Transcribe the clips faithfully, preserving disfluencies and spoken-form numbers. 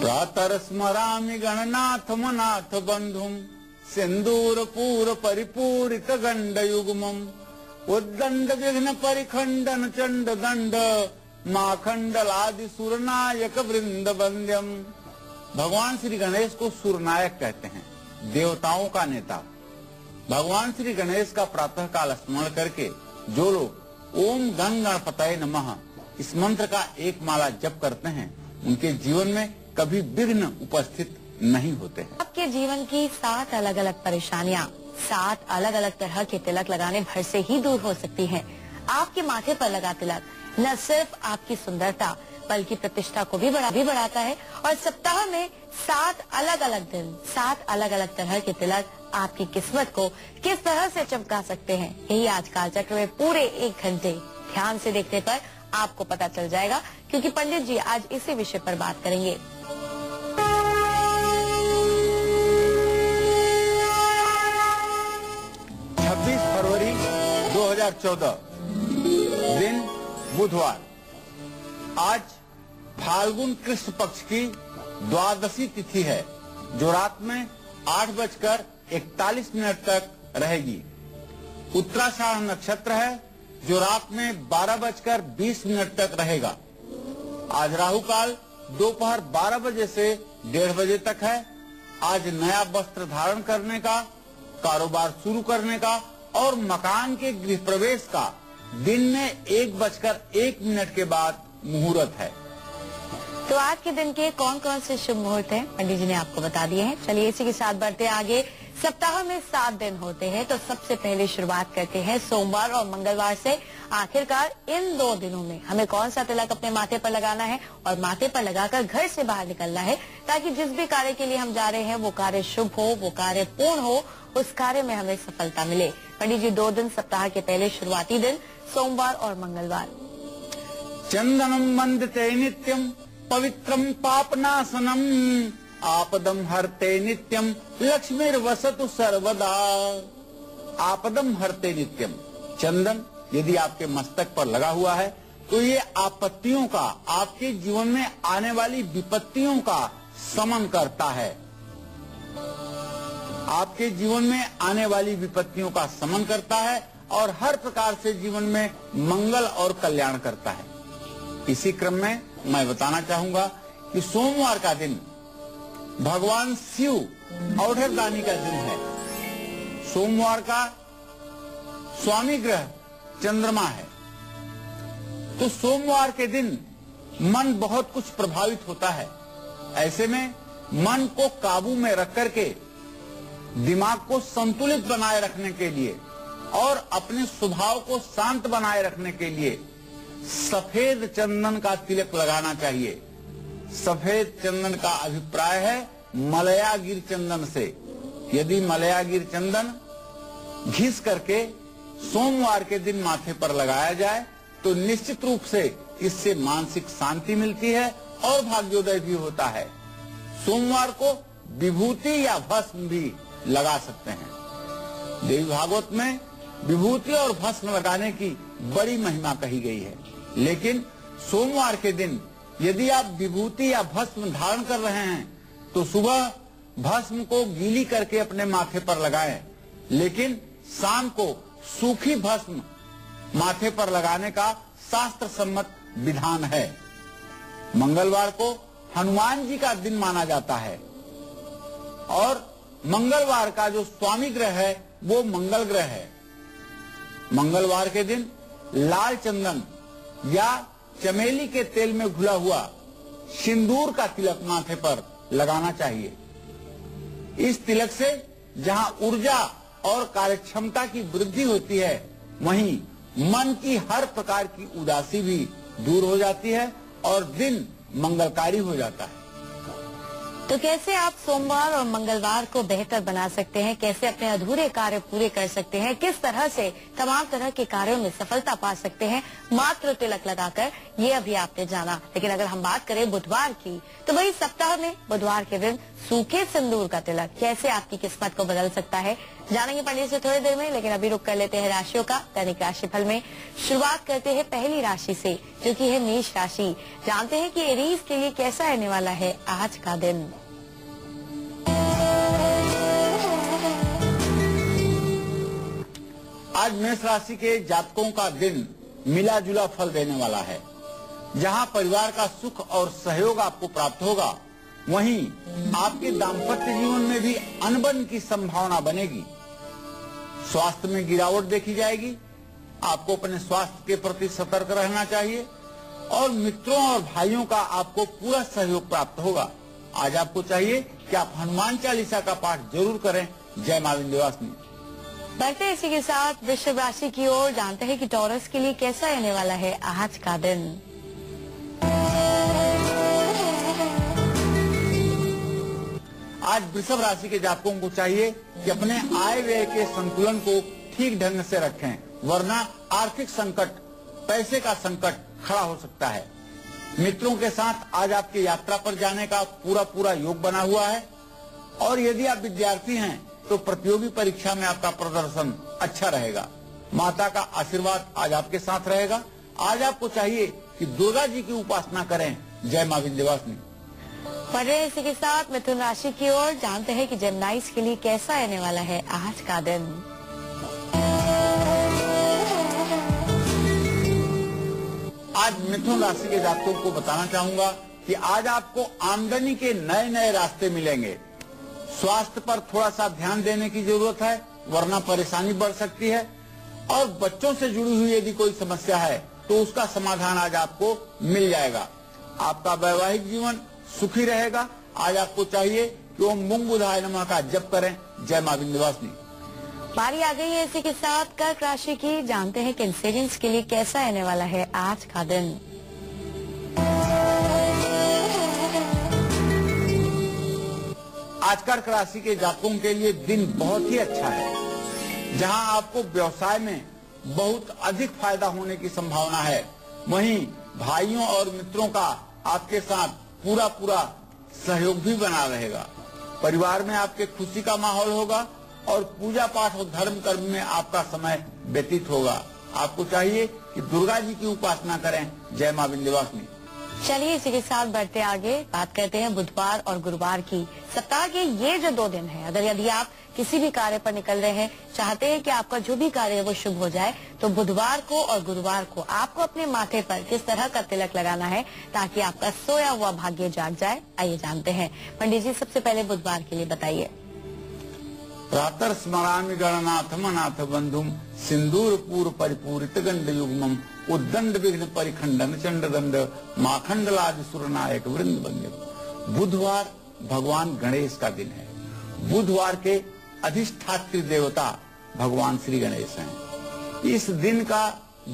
प्रातरस्मरामि Gananath manat बंधुम सिंदूर पूर परिपूरित गंड युग्मम उद्दंड विघ्न परिखंडन चंड दंड माखंडलादि सुरनायक वृंद वंद्यम। भगवान श्री गणेश को सुरनायक कहते हैं, देवताओं का नेता। भगवान श्री गणेश का प्रातः काल स्मरण करके जो लोग ओम गण गणपतये नमः इस मंत्र का एक माला जप करते हैं उनके जीवन में कभी विघ्न उपस्थित नहीं होते हैं। आपके जीवन की सात अलग अलग परेशानियां सात अलग अलग तरह के तिलक लगाने भर से ही दूर हो सकती हैं। आपके माथे पर लगा तिलक न सिर्फ आपकी सुंदरता बल्कि प्रतिष्ठा को भी बढ़ा भी बढ़ाता है। और सप्ताह में सात अलग अलग दिन सात अलग अलग तरह के तिलक आपकी किस्मत को किस तरह से चमका सकते हैं, यही आज काल चक्र में पूरे एक घंटे ध्यान से देखने पर आपको पता चल जाएगा, क्योंकि पंडित जी आज इसी विषय पर बात करेंगे। छब्बीस फरवरी दो हजार चौदह, दिन बुधवार। आज फाल्गुन कृष्ण पक्ष की द्वादशी तिथि है जो रात में आठ बजकर इकतालीस मिनट तक रहेगी। उत्तराषाढ़ नक्षत्र है जो रात में बारह बजकर बीस मिनट तक रहेगा। आज राहु काल दोपहर बारह बजे से डेढ़ बजे तक है। आज नया वस्त्र धारण करने का, कारोबार शुरू करने का और मकान के गृह प्रवेश का दिन में एक बजकर एक मिनट के बाद मुहूर्त है। तो आज के दिन के कौन कौन से शुभ मुहूर्त हैं पंडित जी ने आपको बता दिए हैं। चलिए इसी के साथ बढ़ते आगे। सप्ताह में सात दिन होते हैं तो सबसे पहले शुरुआत करते हैं सोमवार और मंगलवार से। आखिरकार इन दो दिनों में हमें कौन सा तिलक अपने माथे पर लगाना है और माथे पर लगाकर घर से बाहर निकलना है, ताकि जिस भी कार्य के लिए हम जा रहे हैं वो कार्य शुभ हो, वो कार्य पूर्ण हो, उस कार्य में हमें सफलता मिले। पंडित जी दो दिन सप्ताह के पहले शुरुआती दिन सोमवार और मंगलवार। चंदनम वंदते नित्यम पवित्रम पापनाशनम आपदम हरते नित्यम लक्ष्मीर वसतु सर्वदा। आपदम हरते नित्यम, चंदन यदि आपके मस्तक पर लगा हुआ है तो ये आपत्तियों का, आपके जीवन में आने वाली विपत्तियों का शमन करता है। आपके जीवन में आने वाली विपत्तियों का शमन करता है और हर प्रकार से जीवन में मंगल और कल्याण करता है। इसी क्रम में मैं बताना चाहूंगा कि सोमवार का दिन भगवान शिव औढ़दानी का दिन है। सोमवार का स्वामी ग्रह चंद्रमा है, तो सोमवार के दिन मन बहुत कुछ प्रभावित होता है। ऐसे में मन को काबू में रख करके दिमाग को संतुलित बनाए रखने के लिए और अपने स्वभाव को शांत बनाए रखने के लिए सफेद चंदन का तिलक लगाना चाहिए। सफेद चंदन का अभिप्राय है मलयागिर चंदन से। यदि मलयागिर चंदन घिस करके सोमवार के दिन माथे पर लगाया जाए तो निश्चित रूप से इससे मानसिक शांति मिलती है और भाग्योदय भी होता है। सोमवार को विभूति या भस्म भी लगा सकते हैं। देवी भागवत में विभूति और भस्म लगाने की बड़ी महिमा कही गई है, लेकिन सोमवार के दिन यदि आप विभूति या भस्म धारण कर रहे हैं तो सुबह भस्म को गीली करके अपने माथे पर लगाएं, लेकिन शाम को सूखी भस्म माथे पर लगाने का शास्त्र सम्मत विधान है। मंगलवार को हनुमान जी का दिन माना जाता है और मंगलवार का जो स्वामी ग्रह है वो मंगल ग्रह है। मंगलवार के दिन लाल चंदन या चमेली के तेल में घुला हुआ सिंदूर का तिलक माथे पर लगाना चाहिए। इस तिलक से जहां ऊर्जा और कार्यक्षमता की वृद्धि होती है, वहीं मन की हर प्रकार की उदासी भी दूर हो जाती है और दिन मंगलकारी हो जाता है। तो कैसे आप सोमवार और मंगलवार को बेहतर बना सकते हैं, कैसे अपने अधूरे कार्य पूरे कर सकते हैं, किस तरह से तमाम तरह के कार्यों में सफलता पा सकते हैं मात्र तिलक लगाकर, ये अभी आपने जाना। लेकिन अगर हम बात करें बुधवार की, तो वही सप्ताह में बुधवार के दिन सूखे सिंदूर का तिलक कैसे आपकी किस्मत को बदल सकता है, जानेंगे पंडित से थोड़ी देर में, लेकिन अभी रुक कर लेते हैं राशियों का दैनिक राशिफल में। शुरुआत करते हैं पहली राशि से जो कि है मेष राशि। जानते हैं कि एरीज के लिए कैसा रहने वाला है आज का दिन। आज मेष राशि के जातकों का दिन मिला जुला फल देने वाला है। जहां परिवार का सुख और सहयोग आपको प्राप्त होगा, वहीं आपके दाम्पत्य जीवन में भी अनबन की संभावना बनेगी। स्वास्थ्य में गिरावट देखी जाएगी। आपको अपने स्वास्थ्य के प्रति सतर्क रहना चाहिए और मित्रों और भाइयों का आपको पूरा सहयोग प्राप्त होगा। आज आपको चाहिए कि आप हनुमान चालीसा का पाठ जरूर करें। जय माँ विंध्यवासिनी। बढ़ते इसी के साथ वृश्चिक राशि की ओर। जानते हैं कि टॉरस के लिए कैसा रहने वाला है आज का दिन। आज वृषभ राशि के जातकों को चाहिए कि अपने आय व्यय के संतुलन को ठीक ढंग से रखें, वरना आर्थिक संकट, पैसे का संकट खड़ा हो सकता है। मित्रों के साथ आज आपकी यात्रा पर जाने का पूरा पूरा योग बना हुआ है और यदि आप विद्यार्थी हैं तो प्रतियोगी परीक्षा में आपका प्रदर्शन अच्छा रहेगा। माता का आशीर्वाद आज आपके साथ रहेगा। आज आपको चाहिए कि दुर्गा जी की उपासना करें। जय माँ विंध्यवासिनी। पढ़ रहे इसी के साथ मिथुन राशि की ओर। जानते हैं कि जेमिनाइज के लिए कैसा रहने वाला है आज का दिन। आज मिथुन राशि के जातकों को बताना चाहूंगा कि आज आपको आमदनी के नए नए रास्ते मिलेंगे। स्वास्थ्य पर थोड़ा सा ध्यान देने की जरूरत है, वरना परेशानी बढ़ सकती है। और बच्चों से जुड़ी हुई यदि कोई समस्या है तो उसका समाधान आज आपको मिल जाएगा। आपका वैवाहिक जीवन सुखी रहेगा। आज आपको चाहिए कि ओम मूंग बुधाय नमः का जप करें। जय माँ विंध्यवासिनी। बारी आ गई है इसी के साथ कर्क राशि की। जानते हैं कैंसरियंस के लिए कैसा रहने वाला है आज का दिन। आज कर्क राशि के जातकों के लिए दिन बहुत ही अच्छा है। जहां आपको व्यवसाय में बहुत अधिक फायदा होने की संभावना है, वहीं भाइयों और मित्रों का आपके साथ पूरा पूरा सहयोग भी बना रहेगा। परिवार में आपके खुशी का माहौल होगा और पूजा पाठ और धर्म कर्म में आपका समय व्यतीत होगा। आपको चाहिए कि दुर्गा जी की उपासना करें। जय माँ विंध्यवासिनी। चलिए इसी के साथ बढ़ते आगे, बात करते हैं बुधवार और गुरुवार की। सप्ताह के ये जो दो दिन है, अगर यदि आप किसी भी कार्य पर निकल रहे हैं, चाहते हैं कि आपका जो भी कार्य है वो शुभ हो जाए, तो बुधवार को और गुरुवार को आपको अपने माथे पर किस तरह का तिलक लगाना है ताकि आपका सोया हुआ भाग्य जाग जाए, आइए जानते हैं। पंडित जी सबसे पहले बुधवार के लिए बताइए। प्रातः स्मरामि गणनाथम अनाथ बंधुम सिंदूर पूर्व परिपूरित गंड युग्मम उद्दंड विघ्न परिखंडन चंड दंड माखंड लाज सुरनायक वृंद बंदे। बुधवार भगवान गणेश का दिन है। बुधवार के अधिष्ठात्री देवता भगवान श्री गणेश हैं। इस दिन का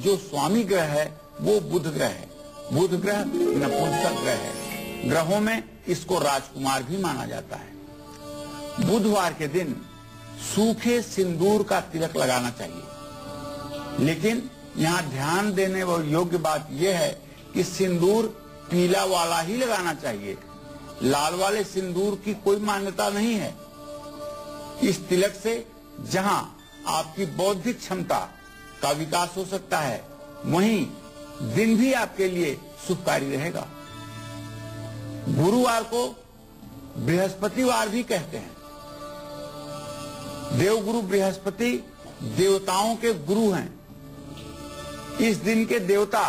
जो स्वामी ग्रह है वो बुध ग्रह है। बुध ग्रह नपुंसक ग्रह है। ग्रहों में इसको राजकुमार भी माना जाता है। बुधवार के दिन सूखे सिंदूर का तिलक लगाना चाहिए, लेकिन यहाँ ध्यान देने व योग्य बात यह है कि सिंदूर पीला वाला ही लगाना चाहिए। लाल वाले सिंदूर की कोई मान्यता नहीं है। इस तिलक से जहाँ आपकी बौद्धिक क्षमता का विकास हो सकता है, वहीं दिन भी आपके लिए शुभकारी रहेगा। गुरुवार को बृहस्पतिवार भी कहते हैं। देवगुरु बृहस्पति देवताओं के गुरु हैं। इस दिन के देवता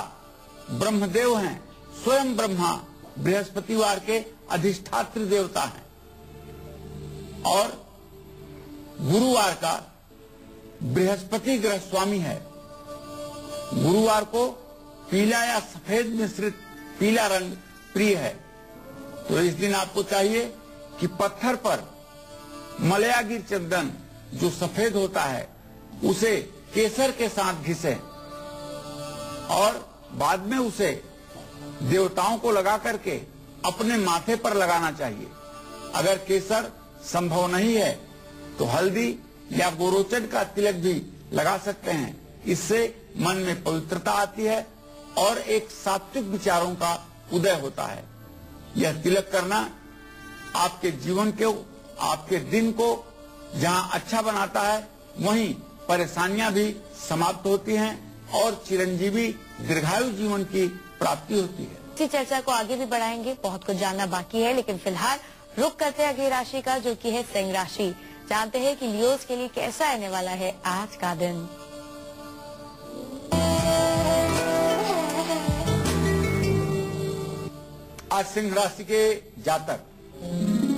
ब्रह्मदेव हैं। स्वयं ब्रह्मा बृहस्पतिवार के अधिष्ठात्री देवता हैं और गुरुवार का बृहस्पति ग्रह स्वामी है। गुरुवार को पीला या सफेद मिश्रित पीला रंग प्रिय है, तो इस दिन आपको चाहिए कि पत्थर पर मलयागिर चंदन जो सफेद होता है उसे केसर के साथ घिसें और बाद में उसे देवताओं को लगा करके अपने माथे पर लगाना चाहिए। अगर केसर संभव नहीं है तो हल्दी या गोरोचन का तिलक भी लगा सकते हैं। इससे मन में पवित्रता आती है और एक सात्विक विचारों का उदय होता है। यह तिलक करना आपके जीवन को, आपके दिन को जहाँ अच्छा बनाता है वहीं परेशानियां भी समाप्त होती हैं और चिरंजीवी दीर्घायु जीवन की प्राप्ति होती है। इसी चर्चा को आगे भी बढ़ाएंगे, बहुत कुछ जानना बाकी है, लेकिन फिलहाल रुक करते हैं अगली राशि का जो कि है सिंह राशि। जानते हैं कि लियोस के लिए कैसा रहने वाला है आज का दिन। आज सिंह राशि के जातक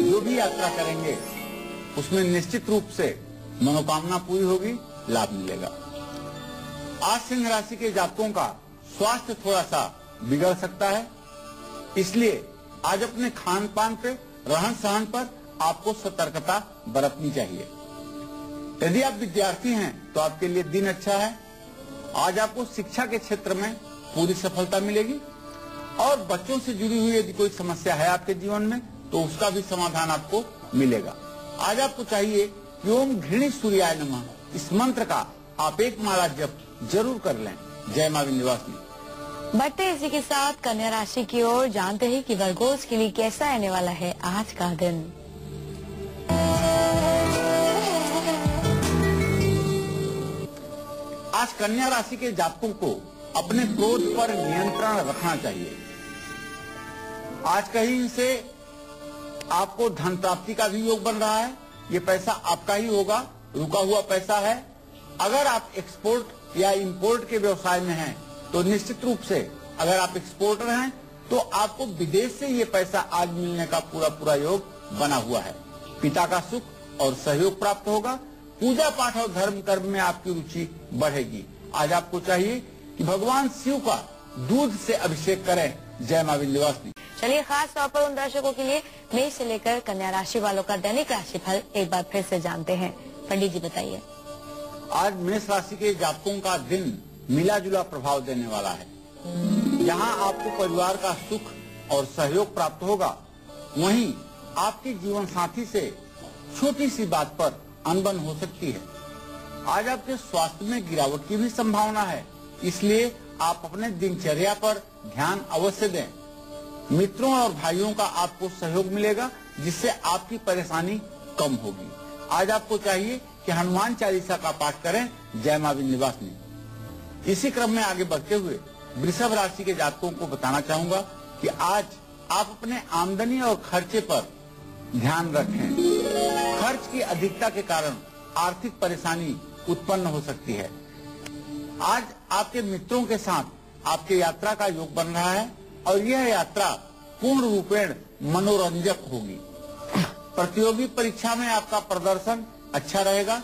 जो भी यात्रा करेंगे उसमें निश्चित रूप से मनोकामना पूरी होगी, लाभ मिलेगा। आज सिंह राशि के जातकों का स्वास्थ्य थोड़ा सा बिगड़ सकता है, इसलिए आज अपने खान पान पे, रहन सहन पर आपको सतर्कता बरतनी चाहिए। यदि आप विद्यार्थी हैं तो आपके लिए दिन अच्छा है, आज आपको शिक्षा के क्षेत्र में पूरी सफलता मिलेगी और बच्चों से जुड़ी हुई यदि कोई समस्या है आपके जीवन में तो उसका भी समाधान आपको मिलेगा। आज आपको चाहिए कि ओम घृणी सूर्याय नमः, इस मंत्र का आप एक माला जप जरूर कर लें। जय मां विंध्यवासिनी। बढ़ते इसी के साथ कन्या राशि की ओर, जानते हैं कि वर्गोस के लिए कैसा रहने वाला है आज का दिन। आज कन्या राशि के जातकों को अपने क्रोध पर नियंत्रण रखना चाहिए। आज कहीं से आपको धन प्राप्ति का भी योग बन रहा है, ये पैसा आपका ही होगा, रुका हुआ पैसा है। अगर आप एक्सपोर्ट या इंपोर्ट के व्यवसाय में हैं तो निश्चित रूप से अगर आप एक्सपोर्टर हैं तो आपको विदेश से ये पैसा आज मिलने का पूरा पूरा योग बना हुआ है। पिता का सुख और सहयोग प्राप्त होगा। पूजा पाठ और धर्म कर्म में आपकी रुचि बढ़ेगी। आज आपको चाहिए कि भगवान शिव का दूध से अभिषेक करें। जय मां विंध्यवासिनी। चलिए खास तौर पर उन दर्शकों के लिए मेष से लेकर कन्या राशि वालों का दैनिक राशिफल एक बार फिर से जानते हैं। पंडित जी बताइए। आज मेष राशि के जातकों का दिन मिला जुला प्रभाव देने वाला है। यहाँ आपको परिवार का सुख और सहयोग प्राप्त होगा, वहीं आपके जीवन साथी से छोटी सी बात पर अनबन हो सकती है। आज आपके स्वास्थ्य में गिरावट की भी संभावना है, इसलिए आप अपने दिनचर्या पर ध्यान अवश्य दें। मित्रों और भाइयों का आपको सहयोग मिलेगा जिससे आपकी परेशानी कम होगी। आज आपको चाहिए कि हनुमान चालीसा का पाठ करें। जय मां विंध्यवासिनी। इसी क्रम में आगे बढ़ते हुए वृषभ राशि के जातकों को बताना चाहूंगा कि आज आप अपने आमदनी और खर्चे पर ध्यान रखें। खर्च की अधिकता के कारण आर्थिक परेशानी उत्पन्न हो सकती है। आज आपके मित्रों के साथ आपके यात्रा का योग बन रहा है और यह यात्रा पूर्ण रूपेण मनोरंजक होगी। प्रतियोगी परीक्षा में आपका प्रदर्शन अच्छा रहेगा।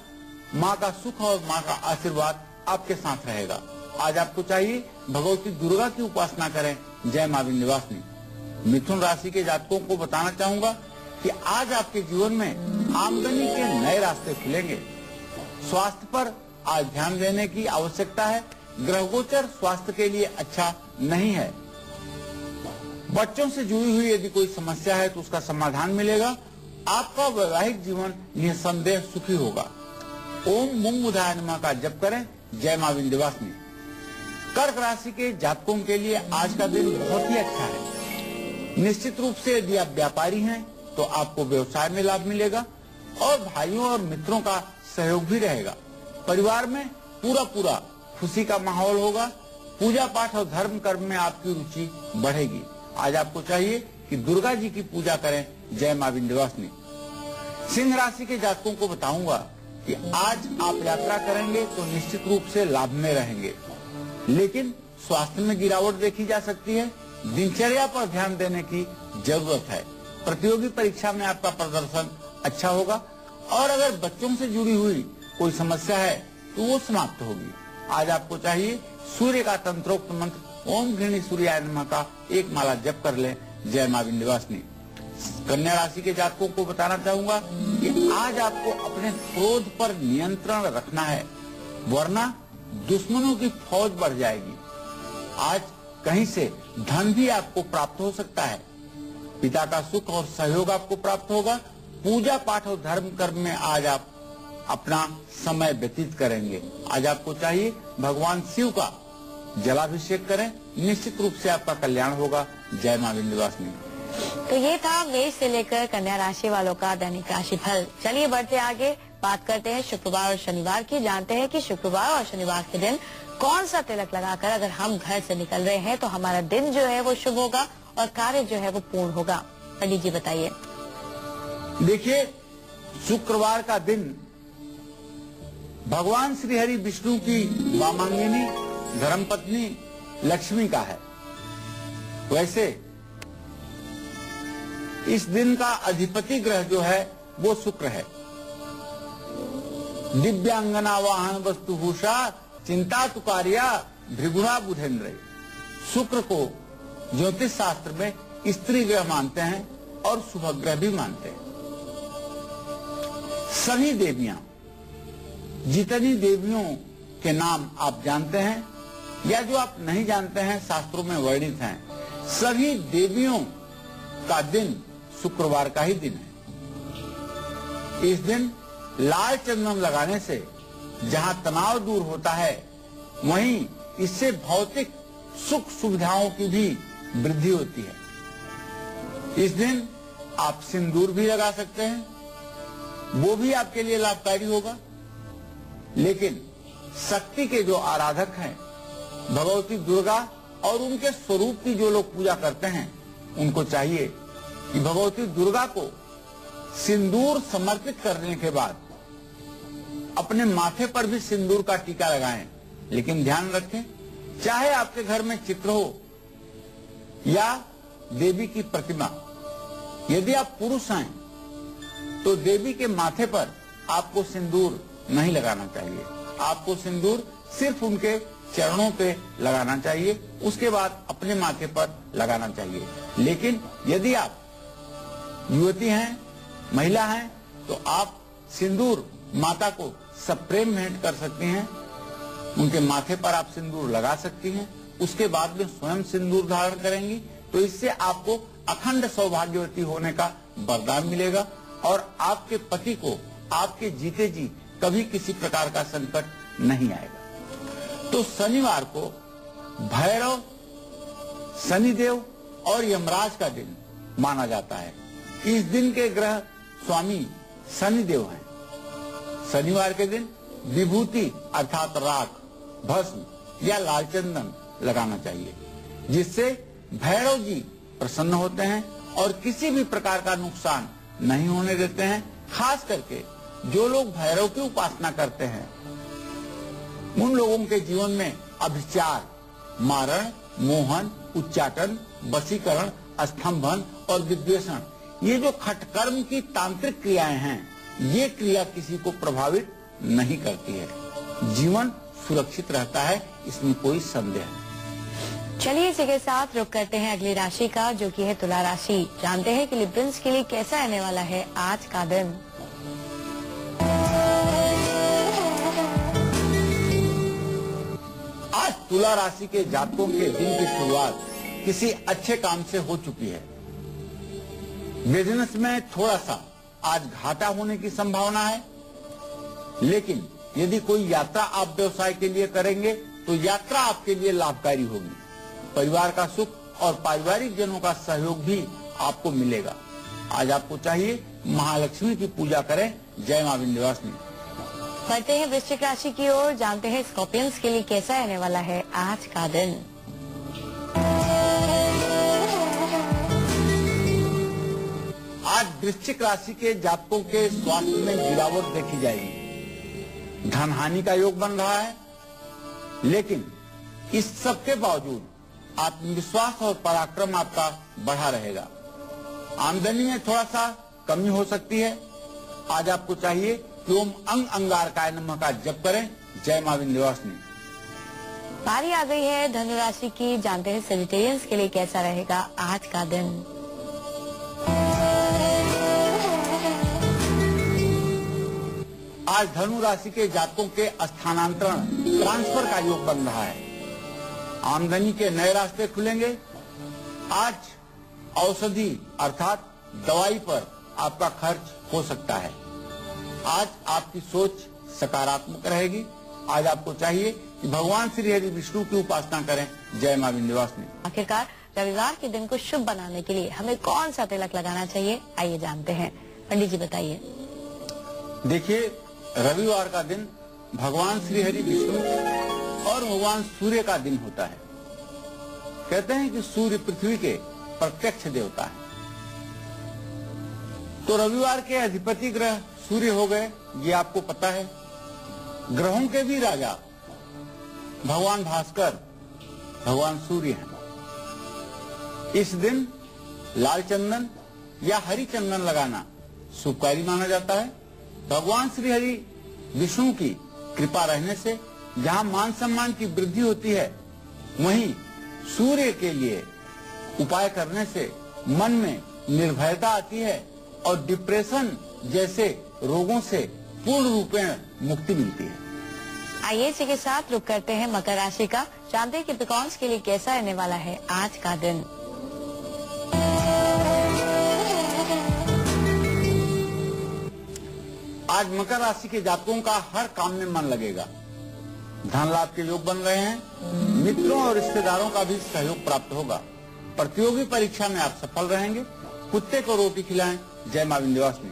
माँ का सुख और माँ का आशीर्वाद आपके साथ रहेगा। आज आपको चाहिए भगवती दुर्गा की उपासना करें। जय मां विंध्यवासिनी। मिथुन राशि के जातकों को बताना चाहूंगा कि आज आपके जीवन में आमदनी के नए रास्ते खुलेंगे। स्वास्थ्य पर आज ध्यान देने की आवश्यकता है। ग्रहगोचर स्वास्थ्य के लिए अच्छा नहीं है। बच्चों से जुड़ी हुई यदि कोई समस्या है तो उसका समाधान मिलेगा। आपका वैवाहिक जीवन निसंदेह सुखी होगा। ओम मूंग उधाय नमः का जप करें। जय मां विंध्यवासिनी। कर्क राशि के जातकों के लिए आज का दिन बहुत ही अच्छा है। निश्चित रूप से यदि आप व्यापारी हैं तो आपको व्यवसाय में लाभ मिलेगा और भाइयों और मित्रों का सहयोग भी रहेगा। परिवार में पूरा पूरा खुशी का माहौल होगा। पूजा पाठ और धर्म कर्म में आपकी रुचि बढ़ेगी। आज आपको चाहिए कि दुर्गा जी की पूजा करें। जय मां विंध्यवासिनी। सिंह राशि के जातकों को बताऊंगा कि आज आप यात्रा करेंगे तो निश्चित रूप से लाभ में रहेंगे, लेकिन स्वास्थ्य में गिरावट देखी जा सकती है। दिनचर्या पर ध्यान देने की जरूरत है। प्रतियोगी परीक्षा में आपका प्रदर्शन अच्छा होगा और अगर बच्चों से जुड़ी हुई कोई समस्या है तो वो समाप्त होगी। आज आपको चाहिए सूर्य का तंत्रोक्त मंत्र ओम घृणी सूर्याय नमः का एक माला जप कर लें। जय मां विंध्यवासिनी। कन्या राशि के जातकों को बताना चाहूंगा कि आज आपको अपने क्रोध पर नियंत्रण रखना है, वरना दुश्मनों की फौज बढ़ जाएगी। आज कहीं से धन भी आपको प्राप्त हो सकता है। पिता का सुख और सहयोग आपको प्राप्त होगा। पूजा पाठ और धर्म कर्म में आज आप अपना समय व्यतीत करेंगे। आज आपको चाहिए भगवान शिव का जलाभिषेक करें, निश्चित रूप से आपका कल्याण होगा। जय मां विंध्यवासिनी। तो ये था मेष से लेकर कन्या राशि वालों का दैनिक राशिफल। चलिए बढ़ते आगे बात करते हैं शुक्रवार और शनिवार की। जानते हैं कि शुक्रवार और शनिवार के दिन कौन सा तिलक लगाकर अगर हम घर से निकल रहे हैं तो हमारा दिन जो है वो शुभ होगा और कार्य जो है वो पूर्ण होगा। पंडित जी बताइए। देखिए, शुक्रवार का दिन भगवान श्री हरि विष्णु की वामांगिनी धर्मपत्नी लक्ष्मी का है। वैसे इस दिन का अधिपति ग्रह जो है वो शुक्र है। दिव्यांगना वाहन वस्तु भूषा चिंता तुकारिया भृगुणा बुधेन्द्र। शुक्र को ज्योतिष शास्त्र में स्त्री ग्रह मानते हैं और शुभ ग्रह भी मानते हैं। सभी देवियां, जितनी देवियों के नाम आप जानते हैं या जो आप नहीं जानते हैं शास्त्रों में वर्णित हैं, सभी देवियों का दिन शुक्रवार का ही दिन है। इस दिन लाल चंदन लगाने से जहां तनाव दूर होता है, वहीं इससे भौतिक सुख सुविधाओं की भी वृद्धि होती है। इस दिन आप सिंदूर भी लगा सकते हैं, वो भी आपके लिए लाभकारी होगा। लेकिन शक्ति के जो आराधक हैं, भगवती दुर्गा और उनके स्वरूप की जो लोग पूजा करते हैं, उनको चाहिए कि भगवती दुर्गा को सिंदूर समर्पित करने के बाद अपने माथे पर भी सिंदूर का टीका लगाएं। लेकिन ध्यान रखें, चाहे आपके घर में चित्र हो या देवी की प्रतिमा, यदि आप पुरुष हैं तो देवी के माथे पर आपको सिंदूर नहीं लगाना चाहिए। आपको सिंदूर सिर्फ उनके चरणों पे लगाना चाहिए, उसके बाद अपने माथे पर लगाना चाहिए। लेकिन यदि आप युवती हैं, महिला हैं, तो आप सिंदूर माता को सप्रेम भेंट कर सकती हैं। उनके माथे पर आप सिंदूर लगा सकती हैं, उसके बाद में स्वयं सिंदूर धारण करेंगी तो इससे आपको अखंड सौभाग्यवती होने का वरदान मिलेगा और आपके पति को आपके जीते जी कभी किसी प्रकार का संकट नहीं आएगा। तो शनिवार को भैरव, शनिदेव और यमराज का दिन माना जाता है। इस दिन के ग्रह स्वामी शनिदेव हैं। शनिवार के दिन विभूति अर्थात राख, भस्म या लाल चंदन लगाना चाहिए, जिससे भैरव जी प्रसन्न होते हैं और किसी भी प्रकार का नुकसान नहीं होने देते हैं। खास करके जो लोग भैरव की उपासना करते हैं, उन लोगों के जीवन में अभिचार, मारण, मोहन, उच्चाटन, वशीकरण, स्तंभन और विद्वेषण, ये जो खटकर्म की तांत्रिक क्रियाएं हैं, ये क्रिया किसी को प्रभावित नहीं करती है। जीवन सुरक्षित रहता है, इसमें कोई संदेह नहीं। चलिए, इसी के साथ रुक करते हैं अगली राशि का, जो कि है तुला राशि। जानते हैं कि लिब्रेंस के लिए कैसा आने वाला है आज का दिन। आज तुला राशि के जातकों के दिन की शुरुआत किसी अच्छे काम से हो चुकी है। बिजनेस में थोड़ा सा आज घाटा होने की संभावना है, लेकिन यदि कोई यात्रा आप व्यवसाय के लिए करेंगे तो यात्रा आपके लिए लाभकारी होगी। परिवार का सुख और पारिवारिक जनों का सहयोग भी आपको मिलेगा। आज आपको चाहिए महालक्ष्मी की पूजा करें। जय मां विंध्यवासिनी। बढ़ते हैं वृश्चिक राशि की ओर। जानते हैं स्कॉर्पियंस के लिए कैसा रहने वाला है आज का दिन। आज वृश्चिक राशि के जातकों के स्वास्थ्य में गिरावट देखी जाएगी। धन हानि का योग बन रहा है, लेकिन इस सब के बावजूद आत्मविश्वास और पराक्रम आपका बढ़ा रहेगा। आमदनी में थोड़ा सा कमी हो सकती है। आज आपको चाहिए कि ओम अंग अंगारकाय नमः का जप करें। जय मां विंध्यवासिनी। बारी आ गई है धनु राशि की। जानते हैं सेजिटेरियंस के लिए कैसा रहेगा आज का दिन। आज धनु राशि के जातकों के स्थानांतरण, ट्रांसफर का योग बन रहा है। आमदनी के नए रास्ते खुलेंगे। आज औषधि अर्थात दवाई पर आपका खर्च हो सकता है। आज आपकी सोच सकारात्मक रहेगी। आज आपको चाहिए कि भगवान श्री हरि विष्णु की उपासना करें। जय मां विंध्यवासिनी। आखिरकार रविवार के दिन को शुभ बनाने के लिए हमें कौन सा तिलक लगाना चाहिए, आइए जानते हैं। पंडित जी बताइए। देखिए, रविवार का दिन भगवान श्रीहरि विष्णु और भगवान सूर्य का दिन होता है। कहते हैं कि सूर्य पृथ्वी के प्रत्यक्ष देवता है। तो रविवार के अधिपति ग्रह सूर्य हो गए, ये आपको पता है। ग्रहों के भी राजा भगवान भास्कर, भगवान सूर्य हैं। इस दिन लाल चंदन या हरी चंदन लगाना शुभकारी माना जाता है। भगवान श्री हरि विष्णु की कृपा रहने से जहाँ मान सम्मान की वृद्धि होती है, वहीं सूर्य के लिए उपाय करने से मन में निर्भयता आती है और डिप्रेशन जैसे रोगों से पूर्ण रूपेण मुक्ति मिलती है। आइए इसी के साथ रुक करते हैं मकर राशि का। जानते हैं कि पिकॉन्स के लिए कैसा रहने वाला है आज का दिन। आज मकर राशि के जातकों का हर काम में मन लगेगा। धन लाभ के योग बन रहे हैं। मित्रों और रिश्तेदारों का भी सहयोग प्राप्त होगा। प्रतियोगी परीक्षा में आप सफल रहेंगे। कुत्ते को रोटी खिलाएं। जय मां विंध्यवासिनी।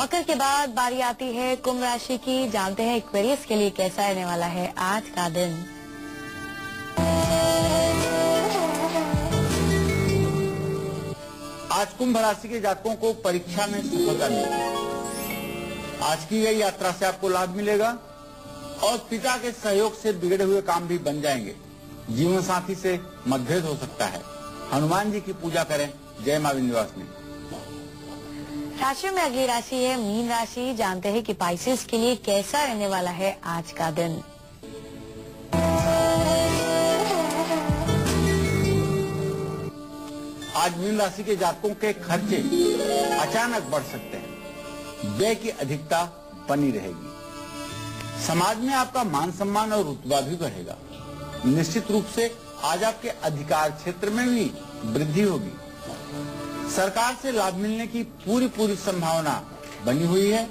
मकर के बाद बारी आती है कुंभ राशि की। जानते हैं एक्वेरियस के लिए कैसा रहने वाला है आज का दिन। आज कुंभ राशि के जातकों को परीक्षा में सफलता मिलेगी। आज की गई यात्रा से आपको लाभ मिलेगा और पिता के सहयोग से बिगड़े हुए काम भी बन जाएंगे। जीवन साथी से मतभेद हो सकता है। हनुमान जी की पूजा करें। जय मां विंध्यवासिनी। राशियों में अगली राशि है मीन राशि। जानते हैं कि पाइसेस के लिए कैसा रहने वाला है आज का दिन। आज मीन राशि के जातकों के खर्चे अचानक बढ़ सकते हैं। व्यय की अधिकता बनी रहेगी। समाज में आपका मान सम्मान और रुतबा भी बढ़ेगा। निश्चित रूप से आज आपके अधिकार क्षेत्र में भी वृद्धि होगी। सरकार से लाभ मिलने की पूरी पूरी संभावना बनी हुई है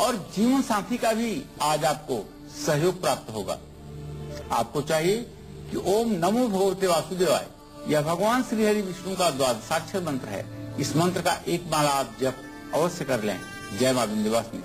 और जीवन साथी का भी आज आपको सहयोग प्राप्त होगा। आपको चाहिए कि ओम नमो भगवते वासुदेवाय या भगवान श्री हरि विष्णु का द्वादशाक्षर मंत्र है। इस मंत्र का एक माला आप जप अवश्य कर लें। जय मां विंध्यवासिनी।